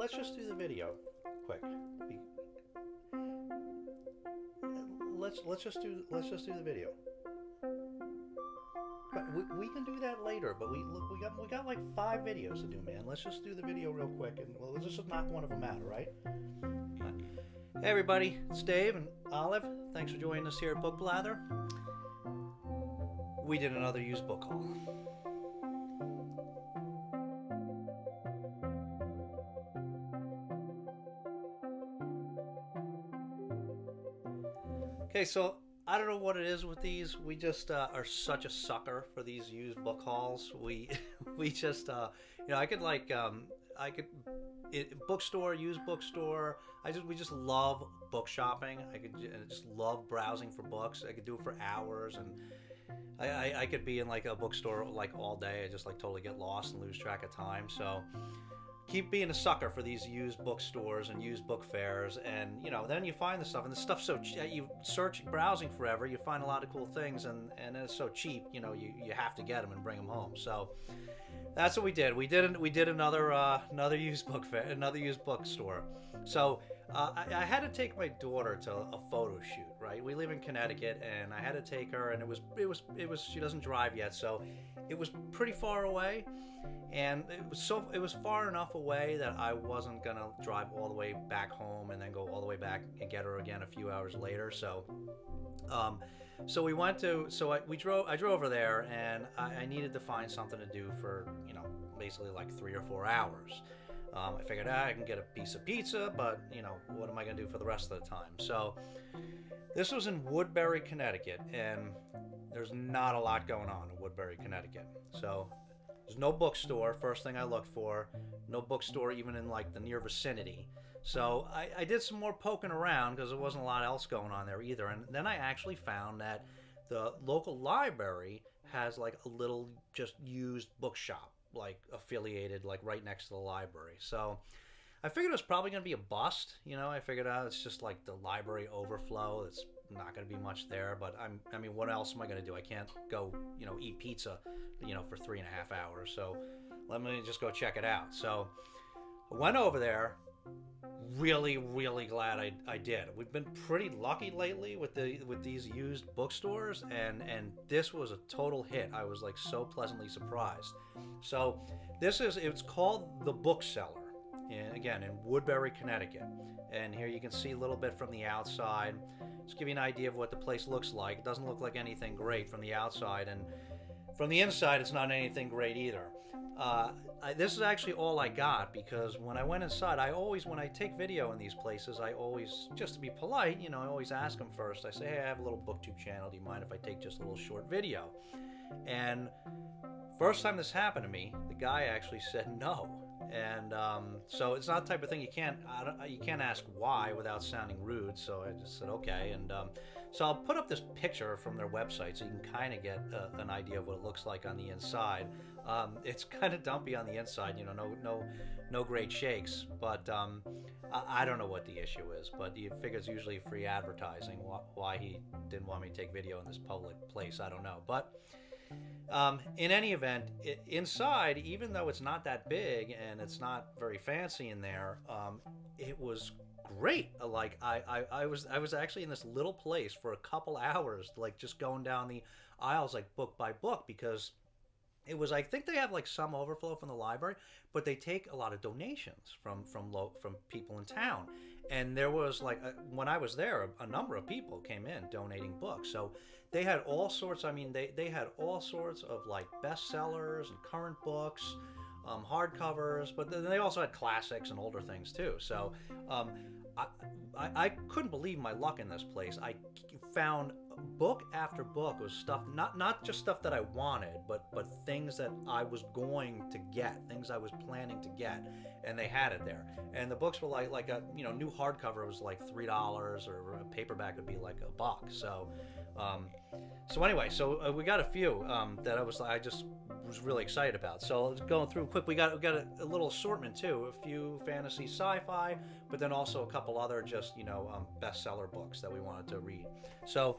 let's just do the video quick. Let's just do the video. But we can do that later. But we got like 5 videos to do, man. Let's just do the video real quick, and well, let's just knock one of them out, all right? Hey everybody, it's Dave and Olive. Thanks for joining us here at Book Blather. We did another used book haul. Okay, so I don't know what it is with these. We just are such a sucker for these used book hauls. We just you know, I could like bookstore, used bookstore. We just love book shopping. I just love browsing for books. I could do it for hours, and I could be in like a bookstore like all day. I just like totally get lost and lose track of time. So keep being a sucker for these used bookstores and used book fairs, and you know, then you find the stuff, and the stuff's so you search browsing forever, you find a lot of cool things, and it's so cheap, you know, you have to get them and bring them home. So that's what we did. We did another used book fair, another used bookstore. So I had to take my daughter to a photo shoot. Right, we live in Connecticut, and I had to take her, and it was she doesn't drive yet, so it was pretty far away, and it was far enough away that I wasn't gonna drive all the way back home and then go all the way back and get her again a few hours later. So I drove her there, and I needed to find something to do for, you know, basically like 3 or 4 hours. I figured, I can get a piece of pizza, but you know, what am I gonna do for the rest of the time? So this was in Woodbury, Connecticut, and there's not a lot going on in Woodbury, Connecticut. So there's no bookstore, first thing I looked for, no bookstore even in like the near vicinity. So I did some more poking around because there wasn't a lot else going on there either. And then I actually found that the local library has like a little just used bookshop, like affiliated, like right next to the library. So I figured it was probably going to be a bust. You know, I figured out it's just like the library overflow. It's not going to be much there, but I mean, what else am I going to do? I can't go, you know, eat pizza, you know, for 3.5 hours. So let me just go check it out. So I went over there. Really, really glad I did. We've been pretty lucky lately with these used bookstores, and this was a total hit. I was like so pleasantly surprised. So it's called The Book Cellar, and again in Woodbury, Connecticut. And here you can see a little bit from the outside. Just give you an idea of what the place looks like. It doesn't look like anything great from the outside, and from the inside, it's not anything great either. This is actually all I got, because when I went inside, when I take video in these places, just to be polite, you know, I always ask them first. I say, hey, I have a little BookTube channel. Do you mind if I take just a little short video? And first time this happened to me, the guy actually said no. And so it's not the type of thing you can't ask why without sounding rude. So I just said okay, and so I'll put up this picture from their website so you can kind of get an idea of what it looks like on the inside. It's kind of dumpy on the inside, you know, no great shakes. But I don't know what the issue is, but you figure it's usually free advertising. Why he didn't want me to take video in this public place, I don't know, but. In any event, inside, even though it's not that big and it's not very fancy in there, it was great. Like I was actually in this little place for a couple hours, like just going down the aisles, like book by book, because it was, I think they have like some overflow from the library, but they take a lot of donations from people in town. And there was like, when I was there, a number of people came in donating books. So they had all sorts, I mean, they had all sorts of like bestsellers and current books, hardcovers, but then they also had classics and older things too. So I couldn't believe my luck in this place. I found book after book with stuff, not just stuff that I wanted, but things that I was going to get, things I was planning to get, and they had it there. And the books were like a, you know, new hardcover was like $3, or a paperback would be like $1. So so anyway, we got a few that I was really excited about. So going through quick, we got a little assortment too, a few fantasy sci-fi, but then also a couple other just, you know, bestseller books that we wanted to read. So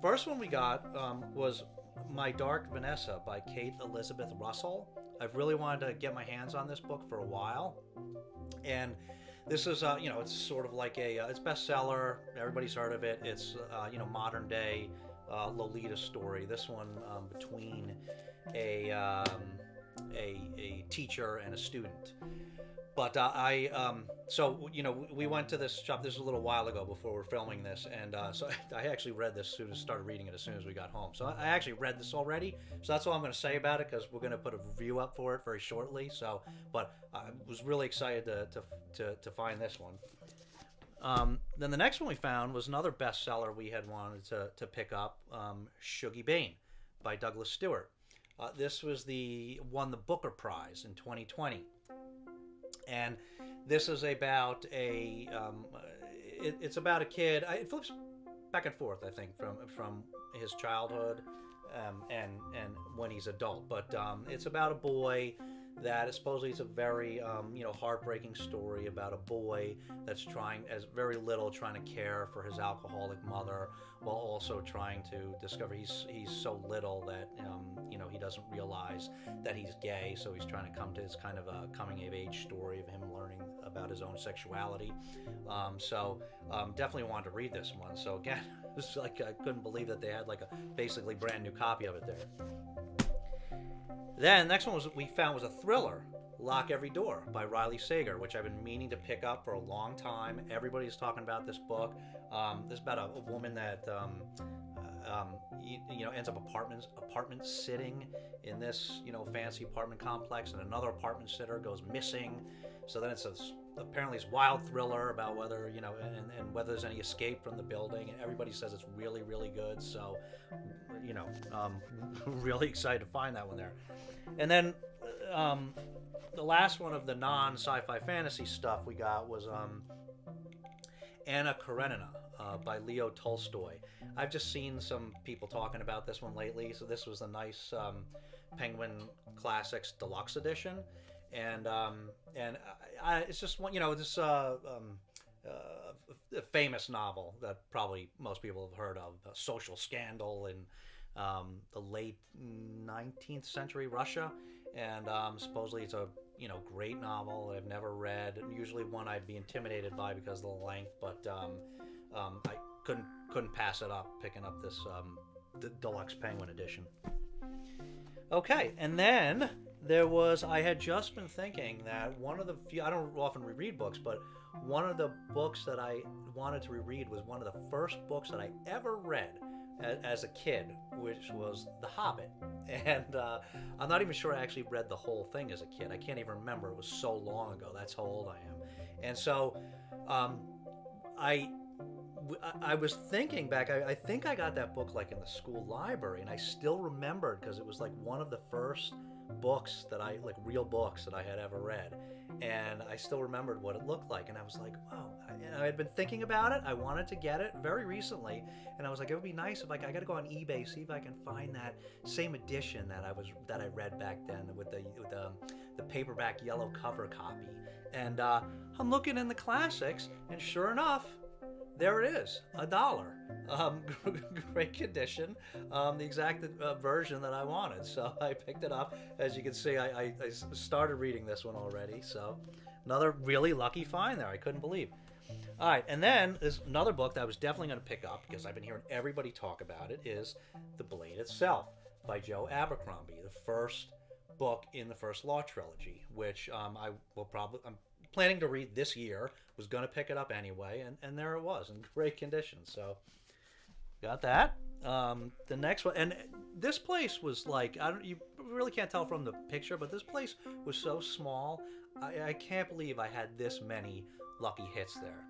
first one we got was My Dark Vanessa by Kate Elizabeth Russell. I've really wanted to get my hands on this book for a while, and this is, you know, it's sort of like a, it's bestseller, everybody's heard of it, it's, you know, modern day Lolita story. This one between a teacher and a student. But so, you know, we went to this shop, this was a little while ago before we were filming this, and so I actually read this as soon as we got home. So I actually read this already, so that's all I'm going to say about it, because we're going to put a review up for it very shortly. So, but I was really excited to find this one. Then the next one we found was another bestseller we had wanted to pick up, Shuggie Bain by Douglas Stuart. This was won the Booker Prize in 2020. And this is about a, it's about a kid. It flips back and forth, I think, from his childhood and when he's adult. But it's about a boy that supposedly is a very, you know, heartbreaking story about a boy that's trying to care for his alcoholic mother, while also trying to discover he's so little that, you know, he doesn't realize that he's gay. So he's trying to come to this kind of a coming of age story of him learning about his own sexuality. Definitely wanted to read this one. So again, it was like, I couldn't believe that they had like a basically brand new copy of it there. Then the next one we found was a thriller, Lock Every Door by Riley Sager, which I've been meaning to pick up for a long time. Everybody's talking about this book. This is about a woman that you know, ends up apartment sitting in this, you know, fancy apartment complex, and another apartment sitter goes missing. So then it's apparently this wild thriller about whether, you know, and whether there's any escape from the building, and everybody says it's really, really good. So, you know, really excited to find that one there. And then the last one of the non-sci-fi fantasy stuff we got was Anna Karenina by Leo Tolstoy. I've just seen some people talking about this one lately, so this was a nice Penguin Classics Deluxe Edition. And it's just one, you know, this famous novel that probably most people have heard of, a social scandal in the late 19th century Russia. And supposedly it's a, you know, great novel that I've never read, and usually one I'd be intimidated by because of the length, but I couldn't pass it up picking up this Deluxe Penguin edition. Okay, and then there was, I had just been thinking that one of the few, I don't often reread books, but one of the books that I wanted to reread was one of the first books that I ever read as a kid, which was The Hobbit. And I'm not even sure I actually read the whole thing as a kid. I can't even remember. It was so long ago. That's how old I am. And so I was thinking back, I think I got that book like in the school library, and I still remembered because it was like one of the first books that I, like real books that I had ever read. And I still remembered what it looked like. And I was like, wow, I had been thinking about it. I wanted to get it very recently. And I was like, it would be nice if I got to go on eBay, see if I can find that same edition that I read back then with the paperback yellow cover copy. And I'm looking in the classics, and sure enough, there it is, $1. Great condition, the exact version that I wanted. So I picked it up. As you can see, I started reading this one already. So another really lucky find there. I couldn't believe. All right, and then there's another book that I was definitely going to pick up because I've been hearing everybody talk about it, is The Blade Itself by Joe Abercrombie, the first book in the First Law Trilogy, which I'm planning to read this year, was going to pick it up anyway, and there it was in great condition. So got that. The next one, and this place was like, you really can't tell from the picture, but this place was so small, I can't believe I had this many lucky hits there.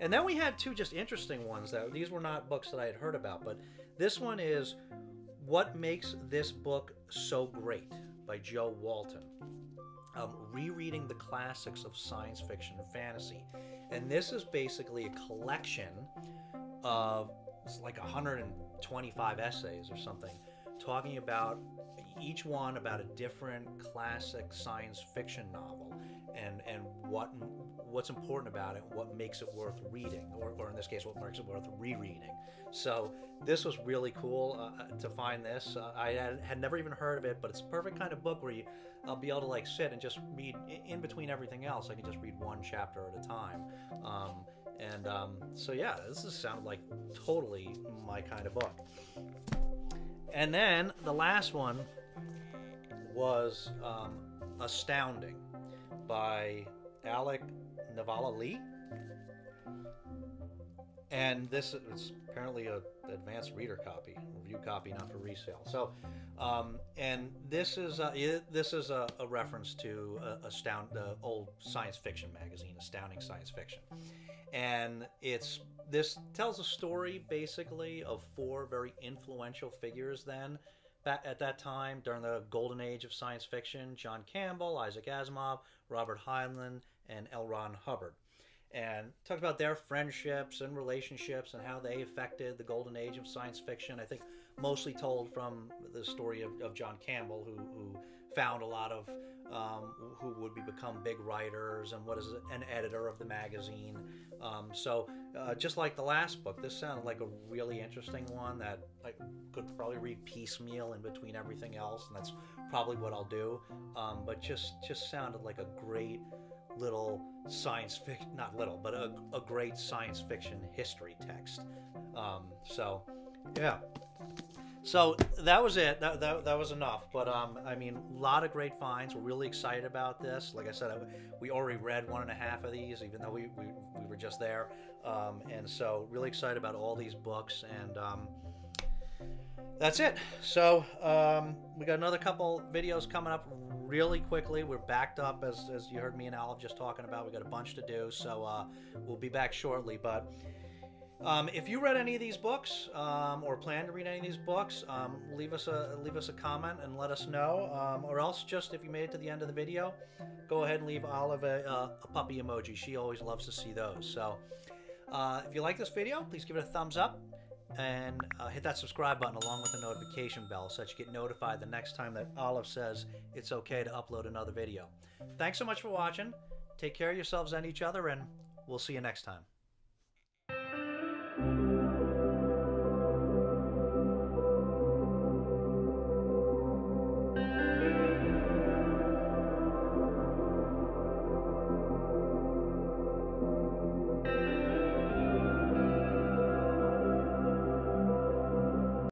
And then we had two just interesting ones that these were not books that I had heard about, but this one is What Makes This Book So Great by Jo Walton. Rereading the classics of science fiction and fantasy. And this is basically a collection of, it's like 125 essays or something, talking about each one about a different classic science fiction novel and what's important about it, what makes it worth reading, or in this case, what makes it worth rereading. So this was really cool to find this. I had never even heard of it, but it's the perfect kind of book where I'll be able to like sit and just read in between everything else. I can just read one chapter at a time. So yeah, this sounded like totally my kind of book. And then the last one was Astounding by Alex Nevala-Lee. And this is apparently an advanced reader copy, review copy, not for resale. So, and this is a reference to the old science fiction magazine, Astounding Science Fiction. And this tells a story basically of four very influential figures then at that time during the golden age of science fiction: John Campbell, Isaac Asimov, Robert Heinlein, and L. Ron Hubbard. And talked about their friendships and relationships and how they affected the golden age of science fiction. I think mostly told from the story of John Campbell, who found a lot of who would become big writers and an editor of the magazine. So just like the last book, this sounded like a really interesting one that I could probably read piecemeal in between everything else, and that's probably what I'll do. But just sounded like a great little science fiction, not little, but a great science fiction history text. So yeah, so that was it. That was enough. But I mean, a lot of great finds. We're really excited about this. Like I said, we already read 1.5 of these, even though we were just there. And so really excited about all these books. And that's it. So we got another couple videos coming up really quickly. We're backed up, as you heard me and Olive just talking about. We got a bunch to do, so we'll be back shortly. But if you read any of these books or plan to read any of these books, leave us a comment and let us know. Or else, just if you made it to the end of the video, go ahead and leave Olive a puppy emoji. She always loves to see those. So if you like this video, please give it a thumbs up. And hit that subscribe button along with the notification bell so that you get notified the next time that Olive says it's okay to upload another video. Thanks so much for watching. Take care of yourselves and each other, and we'll see you next time.